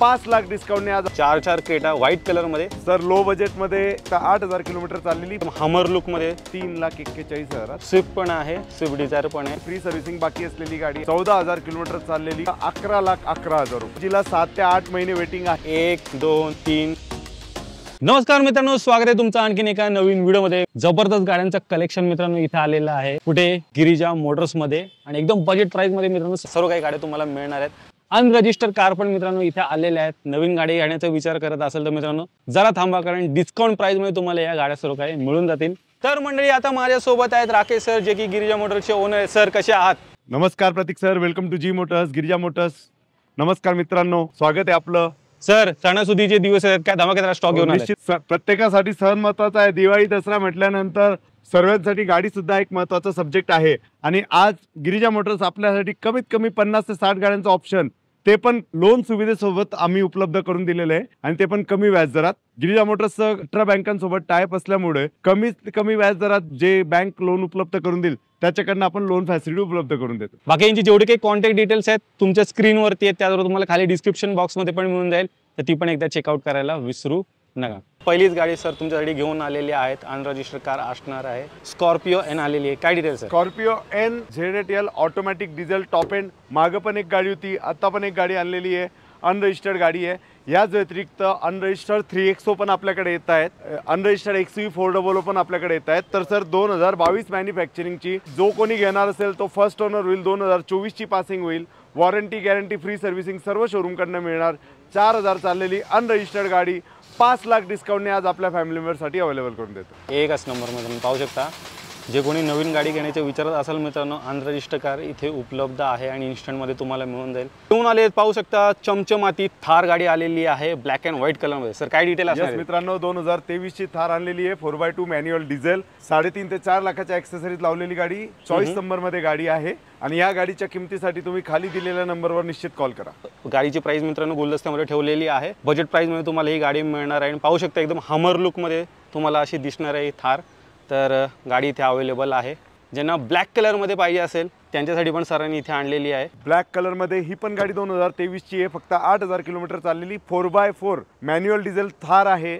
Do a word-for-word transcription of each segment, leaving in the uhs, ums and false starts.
पाच लाख डिस्काउंट ने आज चार चार क्रेटा व्हाइट कलर मध्ये सर लो बजेट मध्ये आठ हजार किलोमीटर चाललेली हमर लुक मध्ये तीन लाख एक्केचाळीस हजार स्विफ्ट पण आहे, स्विफ्ट डिझायर पण आहे, फ्री सर्व्हिसिंग बाकी असलेली गाडी चौदा हजार किलोमीटर चाललेली अकरा लाख अकरा हजार रुपये, जिला सात ते आठ महिने वेटिंग आहे। एक दोन तीन नमस्कार मित्रांनो, स्वागत आहे तुमचं आणखीन एका नवीन व्हिडिओ मध्ये। जबरदस्त गाड्यांचं कलेक्शन मित्रांनो इथे आलेलं आहे कुठे गिरिजा मोटर्स मध्ये आणि एकदम बजेट प्राइस मध्ये मित्रांनो सर्व काही गाड्या तुम्हाला मिळणार आहेत। अनरजिस्टर्ड कार पण मित्रांनो इथे आलेले आहेत। नवीन गाडी घेण्याचा विचार करत असेल तर मित्रांनो जरा थांबा, कारण डिस्काउंट प्राइस मध्ये तुम्हाला या गाड्या सर्व काही मिळून जातील। तर मंडळी आता माझ्या सोबत आहेत राकेश सर, जे की गिरिजा मोटर्सचे ओनर आहेत। सर कसे आहात? नमस्कार प्रतीक sir, welcome to G Motors, Girija Motors. नमस्कार मित्रांनो, स्वागत आहे आपलं। सर सणासुदीचे दिवस आहेत, काय धमाकेदार स्टॉक घेऊन आले? प्रत्येकासाठी सण महत्वाचा आहे, दिवाळी दसरा म्हटल्यानंतर सर्वांसाठी गाडी सुद्धा एक महत्वाचा सब्जेक्ट आहे। आणि आज गिरिजा मोटर्स आपल्यासाठी कमीत कमी पन्नास ते साठ गाड्यांचा ऑप्शन, ते पण लोन सुविधेसोबत आम्ही उपलब्ध करून दिलेले आहे आणि ते पण कमी व्याज दरात। गिरिजा मोटर्स अठरा बँकांसोबत टायअप असल्यामुळे कमीत कमी व्याज दरात जे बँक लोन उपलब्ध करून देईल त्याच्याकडनं आपण लोन फॅसिलिटी उपलब्ध करून देतो। बाकी यांची जेवढे काही कॉन्टॅक्ट डिटेल्स आहेत तुमच्या स्क्रीनवरती आहेत, त्यावर तुम्हाला खाली डिस्क्रिप्शन बॉक्समध्ये पण मिळून जाईल, तर ती पण एकदा चेकआउट करायला विसरू नका। पहिलीच गाडी सर तुमच्यासाठी घेऊन आलेली आहेत, अनरजिस्टर्ड कार असणार आहे, स्कॉर्पिओ एन आलेली आहे। काय details? Scorpio N Z eight L automatic diesel top end, मागं पण एक गाडी होती, आता पण एक गाडी आणलेली आहे, अनरजिस्टर्ड गाडी आहे। याच व्यतिरिक्त अनरजिस्टर्ड थ्री एक्सो पण आपल्याकडे येत आहेत, unregistered XU four double O पण आपल्याकडे येत आहेत। तर सर दोन हजार बावीस मॅन्युफॅक्चरिंगची जो कोणी घेणार असेल तो फर्स्ट ओनर होईल, दोन हजार चोवीसची पासिंग होईल, वॉरंटी गॅरंटी फ्री सर्व्हिसिंग सर्व शोरूमकडनं मिळणार, चार हजार चाललेली अनरजिस्टर्ड गाडी पाच लाख डिस्काउंटने आज आपल्या फॅमिली मेंबरसाठी अवेलेबल करून देतो। एकच नंबर मध्ये तुम्ही पाहू शकता, जे कोणी नवीन गाडी घेण्याच्या विचारात असाल मित्रांनो अनरजिस्टर्ड कार इथे उपलब्ध आहे आणि इन्स्टंटमध्ये तुम्हाला मिळून जाईल। येऊन आले पाहू शकता चमचमाती थार गाडी आलेली आहे ब्लॅक अँड व्हाईट कलरमध्ये। सर काय डिटेल असणार? मित्रांनो दोन हजार तेवीसची थार आणलेली आहे, four by two manual diesel, साडेतीन ते चार लाखाच्या ॲक्सेसरीज लावलेली गाडी, चॉईस नंबरमध्ये गाडी आहे आणि या गाडीच्या किमतीसाठी तुम्ही खाली दिलेल्या नंबरवर निश्चित कॉल करा। गाडीची प्राइस मित्रांनो गुलदस्त्यामध्ये ठेवलेली आहे, बजेट प्राइसमध्ये तुम्हाला ही गाडी मिळणार आहे आणि पाहू शकता एकदम हमर लुकमध्ये तुम्हाला अशी दिसणार आहे थार। तर गाडी इथे अवेलेबल आहे, ज्यांना ब्लॅक कलरमध्ये पाहिजे असेल त्यांच्यासाठी पण सरांनी इथे आणलेली आहे। ब्लॅक कलरमध्ये ही पण गाडी दोन हजार तेवीसची आहे, फक्त आठ हजार किलोमीटर चाललेली, four by four manual diesel Thar आहे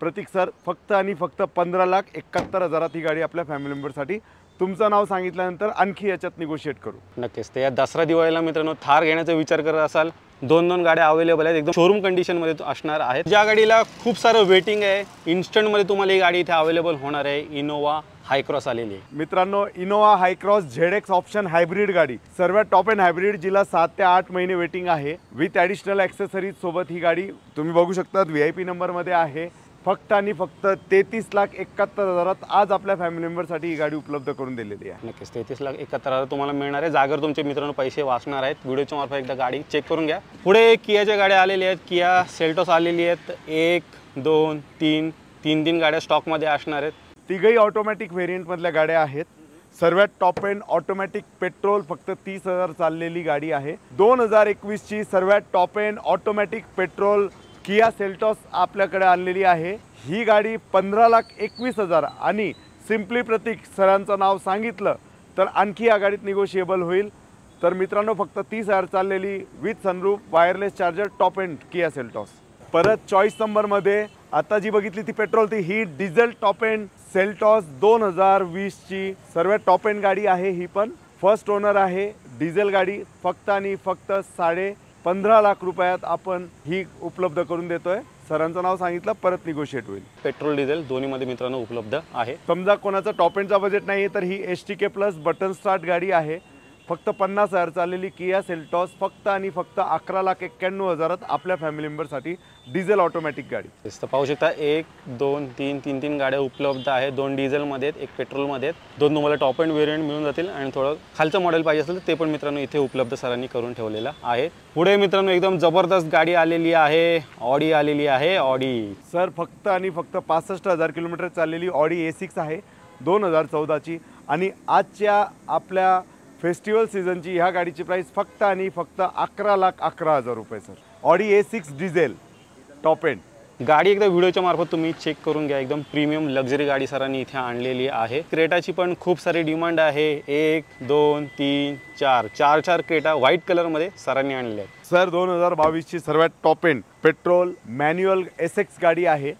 प्रतीक सर, फक्त आणि फक्त पंधरा लाख एकाहत्तर हजारात ही गाडी आपल्या फॅमिली मेंबरसाठी। तुमचं नाव सांगितल्यानंतर आणखी याच्यात निगोशिएट करू नक्कीच। तर या दसरा दिवाळीला मित्रांनो थार घेण्याचा विचार करत असाल दोन दोन गाड्या अवेलेबल आहेत, एकदम शोरूम कंडिशनमध्ये असणार आहेत। ज्या गाडीला खूप सारं वेटिंग आहे इन्स्टंटमध्ये तुम्हाला ही गाडी इथे अवेलेबल होणार आहे, इनोवा हायक्रॉस आलेली आहे। मित्रांनो Innova Hycross Z X option hybrid गाडी, सर्वात टॉप एंड हायब्रिड, जिला सात ते आठ महिने वेटिंग आहे विथ ॲडिशनल ॲक्सेसरीज सोबत ही गाडी तुम्ही बघू शकता व्ही आय पी नंबरमध्ये आहे। फक्त आणि फक्त तेहतीस लाख एकाहत्तर हजारात आज आपल्या फॅमिली मेंबरसाठी ही गाडी उपलब्ध करून दिलेली आहे। नक्कीच तेहतीस लाख एकाहत्तर हजार तुम्हाला मिळणार आहे, जागर तुमचे मित्रांनो पैसे वाचणार आहेत। व्हिडिओच्या मार्फत एकदा गाडी चेक करून घ्या। पुढे कियाच्या गाड्या आलेल्या आहेत, किया सेल्टॉस आलेली आहेत, एक दोन तीन तीन तीन गाड्या स्टॉकमध्ये असणार आहेत, तिघही ऑटोमॅटिक व्हेरियंटमधल्या गाड्या आहेत। सर्वात टॉप एंड ऑटोमॅटिक पेट्रोल फक्त तीस हजार चाललेली गाडी आहे, दोन हजार एकवीसची सर्वात top end automatic petrol Kia Seltos आपल्याकडे आणलेली आहे। ही गाडी पंधरा लाख एकवीस हजार आणि सिम्पली प्रतीक सरांचं नाव सांगितलं तर आणखी या गाडीत निगोशिएबल होईल। तर मित्रांनो फक्त तीस हजार चाललेली with sunroof wireless charger top end Kia Seltos. परत चॉईस नंबरमध्ये आता जी बघितली ती पेट्रोल, ती ही डिझेल टॉप एंड सेल्टॉस दोन हजार वीसची सर्वात टॉप एंड गाडी आहे, ही पण फर्स्ट ओनर आहे डिझेल गाडी। फक्त आणि फक्त साडे पंधरा लाख रुपयात आपण ही उपलब्ध करून देतोय, सरांचं नाव सांगितलं परत निगोशिएट होईल। पेट्रोल डिझेल दोन्हीमध्ये मित्रांनो उपलब्ध आहे। समजा कोणाचा टॉप एंडचा बजेट नाही आहे तर ही S T K plus button start गाडी आहे, फक्त पन्नास हजार चाललेली किया सेल्टॉस, फक्त आणि फक्त अकरा लाख एक्क्याण्णव हजारात आपल्या फॅमिली मेंबरसाठी डिझेल ऑटोमॅटिक गाडी। पाहू शकता एक दोन तीन तीन तीन गाड्या उपलब्ध आहेत, दोन डिझेलमध्ये एक पेट्रोलमध्ये, दोन तुम्हाला टॉप एंड व्हेरियंट मिळून जातील आणि थोडं खालचं मॉडेल पाहिजे असेल तर ते पण मित्रांनो इथे उपलब्ध सरांनी करून ठेवलेलं आहे। पुढे मित्रांनो एकदम जबरदस्त गाडी आलेली आहे, ऑडी आलेली आहे, ऑडी सर फक्त आणि फक्त पासष्ट हजार किलोमीटर चाललेली ऑडी ए सिक्स आहे दोन हजार चौदाची आणि आजच्या आपल्या फेस्टिवल सीझनची ह्या गाडीची प्राइस फक्त आणि फक्त अकरा लाख अकरा हजार रुपये sir. Audi A six diesel top end गाड़ी एकदा व्हिडिओच्या मार्फत तुम्ही चेक करून घ्या। एकदम प्रीमियम लक्झरी गाडी सरांनी इथे आणलेली आहे। क्रेटाची पण खूप सारी डिमांड आहे। एक दोन तीन चार चार चार क्रेटा व्हाईट कलर मध्ये सरांनी आणले आहेत। सर दोन हजार बावीस ची सर्वात top end petrol manual SX गाडी आहे।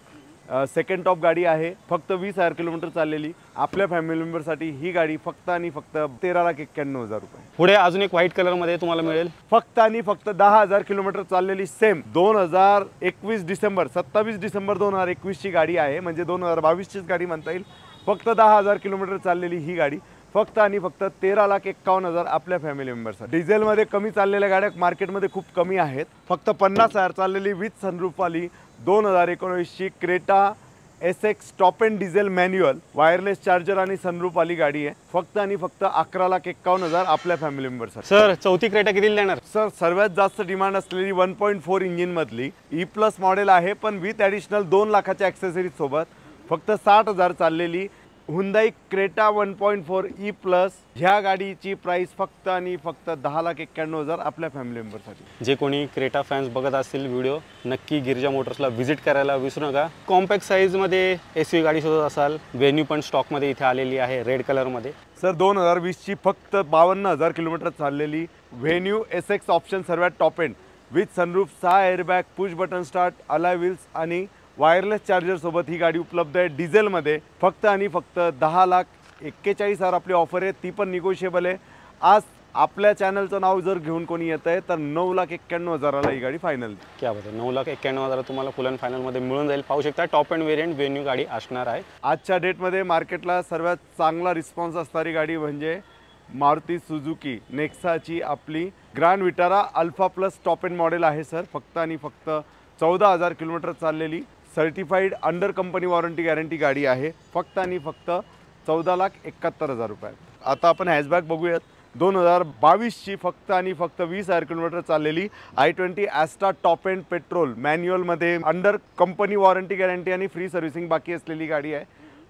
सेकंड टॉप गाडी आहे। फक्त वीस हजार किलोमीटर चाललेली। आपल्या फॅमिली मेंबर साठी ही गाडी फक्त आणि फक्त तेरा लाख एक्क्याण्णव हजार रुपये। पुढे अजून एक व्हाईट कलर मध्ये तुम्हाला मिळेल। फक्त आणि फक्त दहा हजार किलोमीटर चाललेली सेम दोन हजार एकवीस डिसेंबर सत्तावीस डिसेंबर दोन हजार एकवीस ची गाडी आहे, म्हणजे दोन हजार बावीस चीच गाडी म्हणता येईल। फक्त दहा हजार किलोमीटर चाललेली ही गाडी फक्त आणि फक्त तेरा लाख एक्कावन्न हजार आपल्या फॅमिली मेंबर्स। डिझेल मध्ये कमी चाललेल्या गाड्या मार्केट मध्ये खूप कमी आहेत। फक्त पन्नास हजार चाललेली विथ सनरूफ वाली दोन हजार एकोणीस ची Creta SX top end diesel manual wireless charger आणि सनरूफ वाली गाडी आहे। फक्त आणि फक्त अकरा लाख एक्कावन्न हजार आपल्या फॅमिली मेंबर्स। सर चौथी क्रेटा कितीला देणार? सर सर्वात जास्त डिमांड असलेली वन पॉईंट फोर इंजिन मधली ई प्लस मॉडेल आहे, पण विथ ॲडिशनल दोन लाखाच्या ॲक्सेसरीज सोबत फक्त साठ हजार चाललेली Hyundai Creta one point four E plus ह्या गाडीची प्राइस फक्त आणि फक्त दहा लाख एक्क्याण्णव हजार आपल्या फॅमिली मेंबरसाठी। जे कोणी क्रेटा फॅन्स बघत असतील व्हिडिओ नक्की गिरजा मोटर्सला विजिट करायला विसरू नका। कॉम्पॅक्ट साईजमध्ये एसयूव्ही गाडी शोधत असाल वेन्यू पण स्टॉकमध्ये इथे आलेली आहे रेड कलरमध्ये। सर दोन हजार वीस ची फक्त बावन्न हजार किलोमीटर चाललेली वेन्यू एसएक्स ऑप्शन सर्वात टॉप एंड विथ सनरूफ, सहा airbag, push button start, alloy wheels आणि वायरलेस चार्जर सोबत ही गाड़ी उपलब्ध है। डीजेल मध्ये फक्त आणि फक्त दहा लाख एक्केचाळीस हजार आपली ऑफर है, ती पण निगोशिएबल है। आज आपल्या चॅनलचं नाव जर घेऊन कोणी येत आहे तर नऊ लाख एक्क्याण्णव हजाराला ही गाड़ी फाइनल। क्या बात है, नऊ लाख एक्क्याण्णव हजार तुम्हाला फुल एंड फाइनल मध्ये मिळून जाईल। पाहू शकता टॉप एंड वेरिएंट वेन्यू गाड़ी असणार आहे। आजच्या डेट मध्ये मार्केटला सर्वात चांगला रिस्पॉन्स असणारी गाड़ी म्हणजे मारुति सुजुकी नेक्साची आपली Grand Vitara Alpha plus top end model आहे। सर फक्त आणि फक्त चौदह हजार किलोमीटर चाललेली certified under company warranty guarantee गाड़ी आहे। फक्त आणि फक्त चौदा लाख एकाहत्तर हजार रुपये। आता आपण हॅचबॅक बघूयात। दोन हजार बावीस ची फक्त आणि फक्त वीस हजार किलोमीटर चाललेली i twenty Asta top end petrol manual मध्ये अंडर कंपनी वॉरंटी गॅरंटी आणि फ्री सर्व्हिसिंग बाकी असलेली गाड़ी आहे।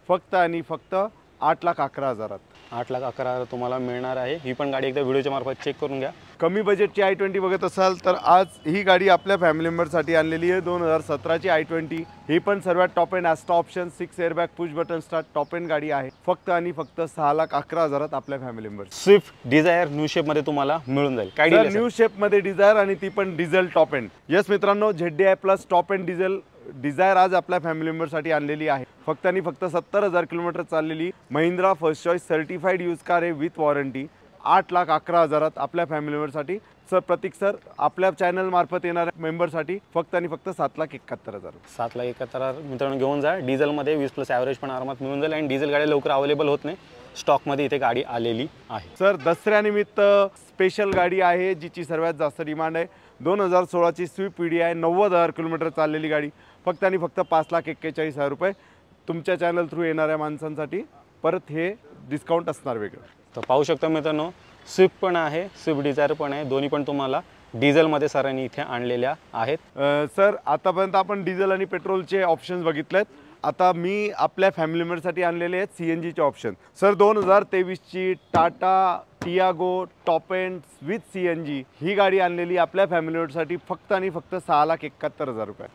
फक्त आणि फक्त आठ लाख अकरा हजारात आठ लाख अकरा हजार तुम्हाला मिळणार आहे। ही पण गाडी एकदा व्हिडिओच्या मार्फत चेक करून घ्या। कमी बजेटची आय ट्वेंटी बघत असाल तर आज ही गाडी आपल्या फॅमिली मेंबरसाठी आणलेली आहे। दोन हजार सतराची आय ट्वेंटी ही पण सर्वात top end Asta option six airbag push button start top end गाडी आहे। फक्त आणि फक्त सहा लाख अकरा हजारात आपल्या family member. Swift Dzire new shape मध्ये तुम्हाला मिळून जाईल। काय न्यू शेप मध्ये डिझायर आणि ती पण डिझेल टॉप एंड। यस मित्रांनो ZDI plus top end diesel Dzire आज आपल्या फॅमिली मेंबरसाठी आणलेली आहे। फक्त आणि फक्त सत्तर हजार किलोमीटर चाललेली Mahindra first choice certified use car आहे विथ वॉरंटी आठ लाख अकरा हजारात आपल्या फॅमिली मेंबरसाठी। सर प्रतीक सर आपल्या चॅनल मार्फत येणाऱ्या मेंबरसाठी फक्त आणि फक्त सात लाख एकाहत्तर हजार। सात लाख एकाहत्तर हजार मित्रांनो घेऊन जा। डिझेलमध्ये वीस प्लस ॲव्हरेज पण आरामात मिळून जाईल आणि डिझेल गाड्या लवकर अवेलेबल होत नाही। स्टॉकमध्ये इथे गाडी आलेली आहे। सर दसऱ्यानिमित्त स्पेशल गाडी आहे जिची सर्वात जास्त डिमांड आहे। दोन हजार सोळाची स्विफ्ट पीडी आहे नव्वद हजार किलोमीटर चाललेली गाडी फक्त आणि फक्त पाच लाख एक्केचाळीस हजार रुपये। तुमच्या चॅनल थ्रू येणाऱ्या माणसांसाठी परत हे डिस्काउंट असणार वेगळं। तर पाहू शकता मित्रांनो स्विफ्ट पण आहे, स्विफ्ट डिझायर पण आहे, दोन्ही पण तुम्हाला डिझेलमध्ये सरांनी इथे आणलेल्या आहेत। सर आतापर्यंत आपण डिझेल आणि पेट्रोलचे ऑप्शन्स बघितलेत। आता मी आपल्या फॅमिली मेंबरसाठी आणलेले आहेत सी एन जीचे ऑप्शन। सर दोन हजार तेवीसची Tata Tiago top end with C N G ही गाडी आणलेली आपल्या फॅमिली मेंबरसाठी फक्त आणि फक्त सहा लाख एकाहत्तर हजार रुपये।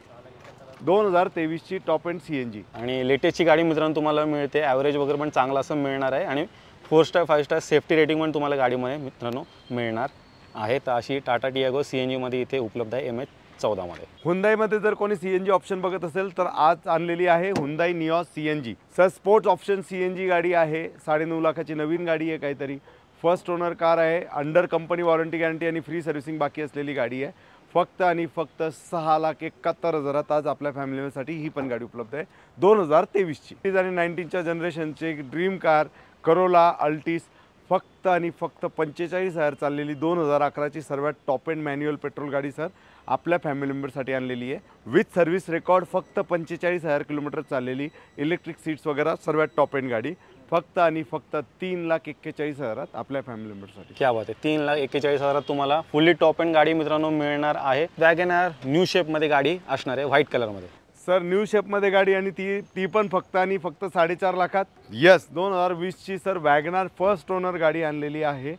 दोन हजार तेवीसची top end C N G आणि लेटेस्टची गाडी मित्रांनो तुम्हाला मिळते। ॲव्हरेज वगैरे पण चांगला असं मिळणार आहे आणि four star five star safety rating पण तुम्हाला गाडीमध्ये मित्रांनो मिळणार आहे। तर अशी Tata Tiago C N G मध्ये इथे उपलब्ध आहे एम एच चौदामध्ये। हुंदाईमध्ये जर कोणी सी एन जी ऑप्शन बघत असेल तर आज आणलेली आहे Hyundai Nios C N G. Sir sports option C N G गाडी आहे, साडेनऊ लाखाची नवीन गाडी आहे काहीतरी। फर्स्ट ओनर कार आहे, अंडर कंपनी वॉरंटी गॅरंटी आणि फ्री सर्व्हिसिंग बाकी असलेली गाडी आहे। फक्त आणि फक्त सहा लाख एकाहत्तर हजारात आज आपल्या फॅमिलीसाठी ही पण गाडी उपलब्ध आहे। दोन हजार तेवीसची आणि नाईन्टीनच्या जनरेशनची ड्रीम कार करोला अल्टीस फक्त आणि फक्त पंचेचाळीस हजार चाललेली दोन हजार अकराची सर्वात टॉप एंड मॅन्युअल पेट्रोल गाडी सर आपल्या फॅमिली मेंबरसाठी आणलेली आहे। विथ सर्व्हिस रेकॉर्ड फक्त पंचेचाळीस हजार किलोमीटर चाललेली इलेक्ट्रिक सीट्स वगैरे सर्वात टॉप एंड गाडी फक्त आणि फक्त तीन लाख एक्केचाळीस हजारात आपल्या फॅमिली मेंबरसाठी। क्या बात आहे, तीन लाख एक्केचाळीस हजारात तुम्हाला फुल्ली टॉप एंड गाडी मित्रांनो मिळणार आहे। वॅगन आर न्यू शेपमध्ये गाडी असणार आहे व्हाईट कलरमध्ये। सर न्यू शेपमध्ये गाडी आणि ती ती पण फक्त आणि फक्त साडेचार लाखात। यस दोन हजार वीसची sir wagon R first owner गाडी आणलेली आहे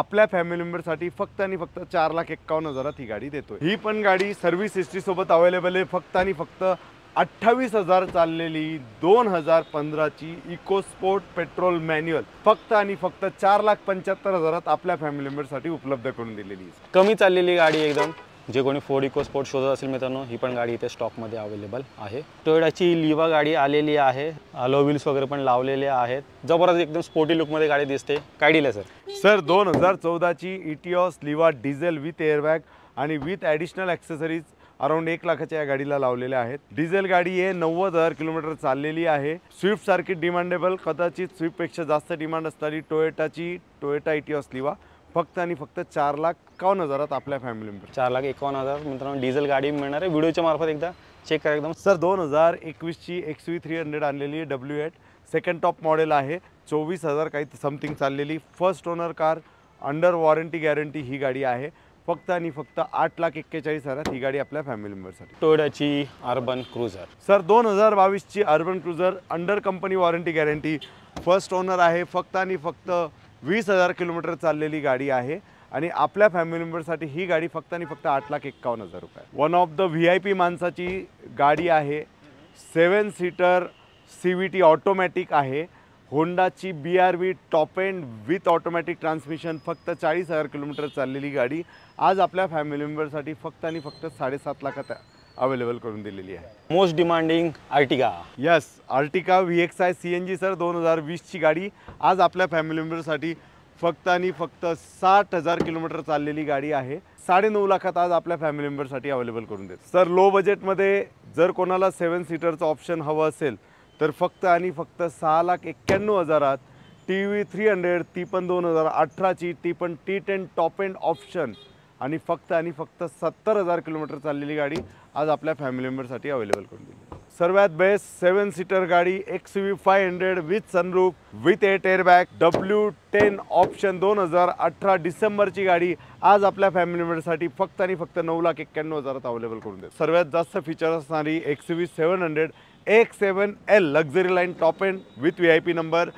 आपल्या फॅमिली मेंबरसाठी फक्त आणि फक्त चार लाख एक्कावन्न हजारात ही गाडी देतोय। ही पण गाडी सर्व्हिस हिस्ट्रीसोबत अवेलेबल आहे फक्त आणि फक्त अठ्ठावीस हजार चाललेली दोन हजार पंधराची इकोस्पोर्ट पेट्रोल मॅन्युअल फक्त आणि फक्त चार लाख पंच्याहत्तर हजारात आपल्या फॅमिली मेंबरसाठी उपलब्ध करून दिलेली आहे। कमी चाललेली गाडी एकदम, जे कोणी फोर्ड इकोस्पोर्ट शोधत असेल मित्रांनो, ही पण गाडी इथे स्टॉकमध्ये अवेलेबल आहे। टोयोटाची लिवा गाडी आलेली आहे, अलॉय व्हील्स वगैरे पण लावलेले आहेत, जबरदस्त एकदम स्पोर्टी लुकमध्ये गाडी दिसते। काय डील आहे सर? सर दोन हजार चौदाची Etios Liva diesel with airbag आणि विथ ॲडिशनल ॲक्सेसरीज अराउंड एक लाखाच्या या गाडीला लावलेल्या आहेत। डिझेल गाडी आहे, नव्वद हजार किलोमीटर चाललेली आहे। स्विफ्ट सारखी डिमांडेबल, कदाचित स्विफ्टपेक्षा जास्त डिमांड असणारी टोयोटाची टोयोटा इटिऑस लिवा फक्त आणि फक्त चार लाख एकावन्न हजारात आपल्या फॅमिली मेंबर, चार लाख एकावन्न हजार मित्रांनो डिझेल गाडी मिळणार आहे। व्हिडिओच्या मार्फत एकदा चेक करा एकदम। सर दोन हजार एकवीसची एक्स व्ही थ्री हंड्रेड आणलेली आहे, W eight second top model आहे, चोवीस हजार काही समथिंग चाललेली, first owner car, under warranty guarantee ही गाडी आहे। फक्त आणि फक्त आठ लाख एक्केचाळीस हजारात ही गाडी आपल्या फॅमिली मेंबरसाठी। टोयोटाची अर्बन क्रुझर, सर दोन हजार बावीसची urban cruiser, under company warranty guarantee, first owner आहे, फक्त आणि फक्त वीस हजार किलोमीटर चाललेली गाडी आहे आणि आपल्या फॅमिली मेंबरसाठी ही गाडी फक्त आणि फक्त आठ लाख एक्कावन्न हजार रुपये। One of the V I P माणसाची गाडी आहे, seven seater C V T automatic आहे, होंडाची B R V top end with automatic transmission, फक्त चाळीस हजार किलोमीटर चाललेली गाडी आज आपल्या फॅमिली मेंबरसाठी फक्त आणि फक्त साडेसात लाखात अवेलेबल करून दिलेली आहे। Most demanding Ertiga, yes Ertiga V X I C N G, sir दोन हजार वीसची गाडी आज आपल्या फॅमिली मेंबरसाठी फक्त आणि फक्त साठ हजार किलोमीटर चाललेली गाडी आहे, साडे नऊ लाखात आज आपल्या फॅमिली मेंबरसाठी अवेलेबल करून देत। सर लो बजेटमध्ये जर कोणाला सेवन सीटरचं ऑप्शन हवं असेल तर फक्त आणि फक्त सहा लाख एक्क्याण्णव हजारात टी व्ही थ्री हंड्रेड, ती पण दोन हजार अठराची, ती पण T ten top end option आणि फक्त आणि फक्त सत्तर हजार किलोमीटर चाललेली गाडी आज आपल्या फॅमिली मेंबरसाठी अवेलेबल करून दिली। सर्वात बेस्ट सेवन सीटर गाडी X V five hundred with sunroof with eight airbag, W ten option, दोन हजार अठरा डिसेंबरची गाडी आज आपल्या फॅमिली मेंबरसाठी फक्त आणि फक्त नऊ लाख एक्क्याण्णव हजारात अवेलेबल करून देत। सर्वात जास्त फीचर असणारी एक्स व्ही सेवन हंड्रेड एक seven L luxury line top end with V I P number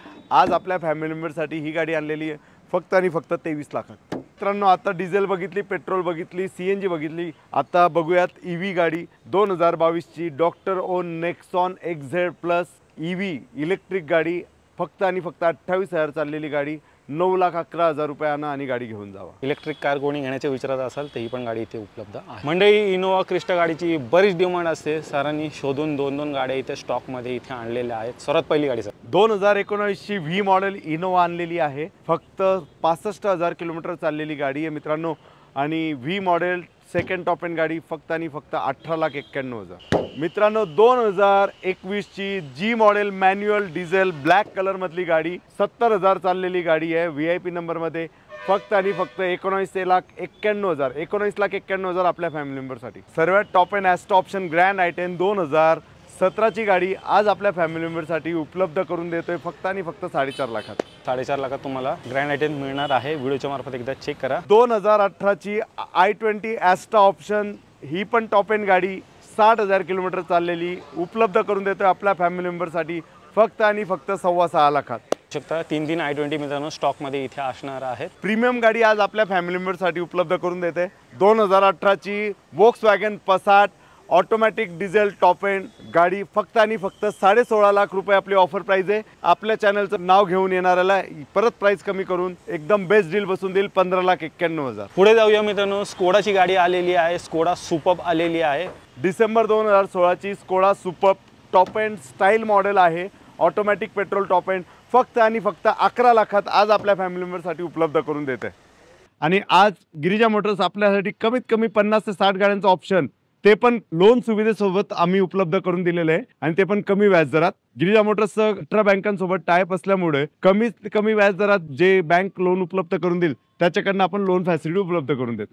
आज आपल्या फॅमिली मेंबरसाठी ही गाडी आणलेली आहे फक्त आणि फक्त तेवीस लाखात। मित्रांनो आता डिझेल बघितली, पेट्रोल बघितली, सी एन जी बघितली, आता बघूयात ई व्ही गाडी। दोन हजार बावीसची doctor own Nexon X Z plus E V electric गाडी, फक्त आणि फक्त अठ्ठावीस हजार चाललेली गाडी, नऊ लाख अकरा हजार रुपयांना आणि गाडी घेऊन जावा। इलेक्ट्रिक कार कोणी घेण्याच्या विचारात असाल तर ही पण गाडी इथे उपलब्ध आहे। मंडई इनोवा क्रिस्टा गाडीची बरीच डिमांड असते, सरांनी शोधून दोन दोन गाड्या इथे स्टॉकमध्ये इथे आणलेल्या आहेत। सर्वात पहिली गाडी सर दोन हजार एकोणावीसची व्ही मॉडेल इनोवा आणलेली आहे, फक्त पासष्ट हजार किलोमीटर चाललेली गाडी आहे मित्रांनो आणि V model second top end गाडी फक्त आणि फक्त अठरा लाख एक्क्याण्णव हजार। मित्रांनो दोन हजार एकवीसची G model manual diesel black कलरमधली गाडी, सत्तर हजार चाललेली गाडी आहे, व्ही आय पी नंबरमध्ये, फक्त आणि फक्त एकोणावीस लाख एक्क्याण्णव हजार एकोणावीस लाख एक्क्याण्णव हजार आपल्या फॅमिली मेंबरसाठी। सर्वात top end ॲस्ट option grand I ten दोन हजार सतराची गाडी आज आपल्या फॅमिली मेंबरसाठी उपलब्ध करून देतोय फक्त आणि फक्त साडेचार लाखात साडेचार लाखात तुम्हाला ग्रँड आयटेन मिळणार आहे। व्हिडिओच्या मार्फत एकदा चेक करा। दोन हजार अठराची आय ट्वेंटी ॲस्टा ऑप्शन, ही पण टॉप एंड गाडी, साठ हजार किलोमीटर चाललेली, उपलब्ध करून देतोय आपल्या फॅमिली मेंबरसाठी फक्त आणि फक्त सव्वा सहा लाखात शकता। तीन तीन आय ट्वेंटी मित्रांनो स्टॉकमध्ये इथे असणार आहेत। प्रीमियम गाडी आज आपल्या फॅमिली मेंबरसाठी उपलब्ध करून देते। दोन हजार अठराची Volkswagen Passat automatic diesel top end गाडी, फक्त आणि फक्त साडे सोळा लाख रुपये आपली ऑफर प्राइस आहे। आपल्या चॅनलचं नाव घेऊन येणाऱ्याला परत प्राइस कमी करून एकदम बेस्ट डील बसून देईल पंधरा लाख एक्क्याण्णव हजार। पुढे जाऊया मित्रांनो, स्कोडाची गाडी आलेली आहे, स्कोडा सुपर्ब आलेली आहे, डिसेंबर दोन हजार सोळाची Skoda Superb top end style model आहे, ऑटोमॅटिक पेट्रोल टॉप एंड, फक्त आणि फक्त अकरा लाखात आज आपल्या फॅमिली मेंबरसाठी उपलब्ध करून देते। आणि आज गिरिजा मोटर्स आपल्यासाठी कमीत कमी पन्नास ते साठ गाड्यांचं ऑप्शन, ते पण लोन सुविधेसोबत आम्ही उपलब्ध करून दिलेले आहे आणि ते पण कमी व्याज दरात। गिरिजा मोटर्स अठरा बँकांसोबत टायप असल्यामुळे कमीत कमी व्याज दरात जे बँक लोन उपलब्ध करून देईल त्याच्याकडनं आपण लोन फॅसिलिटी उपलब्ध करून देतो।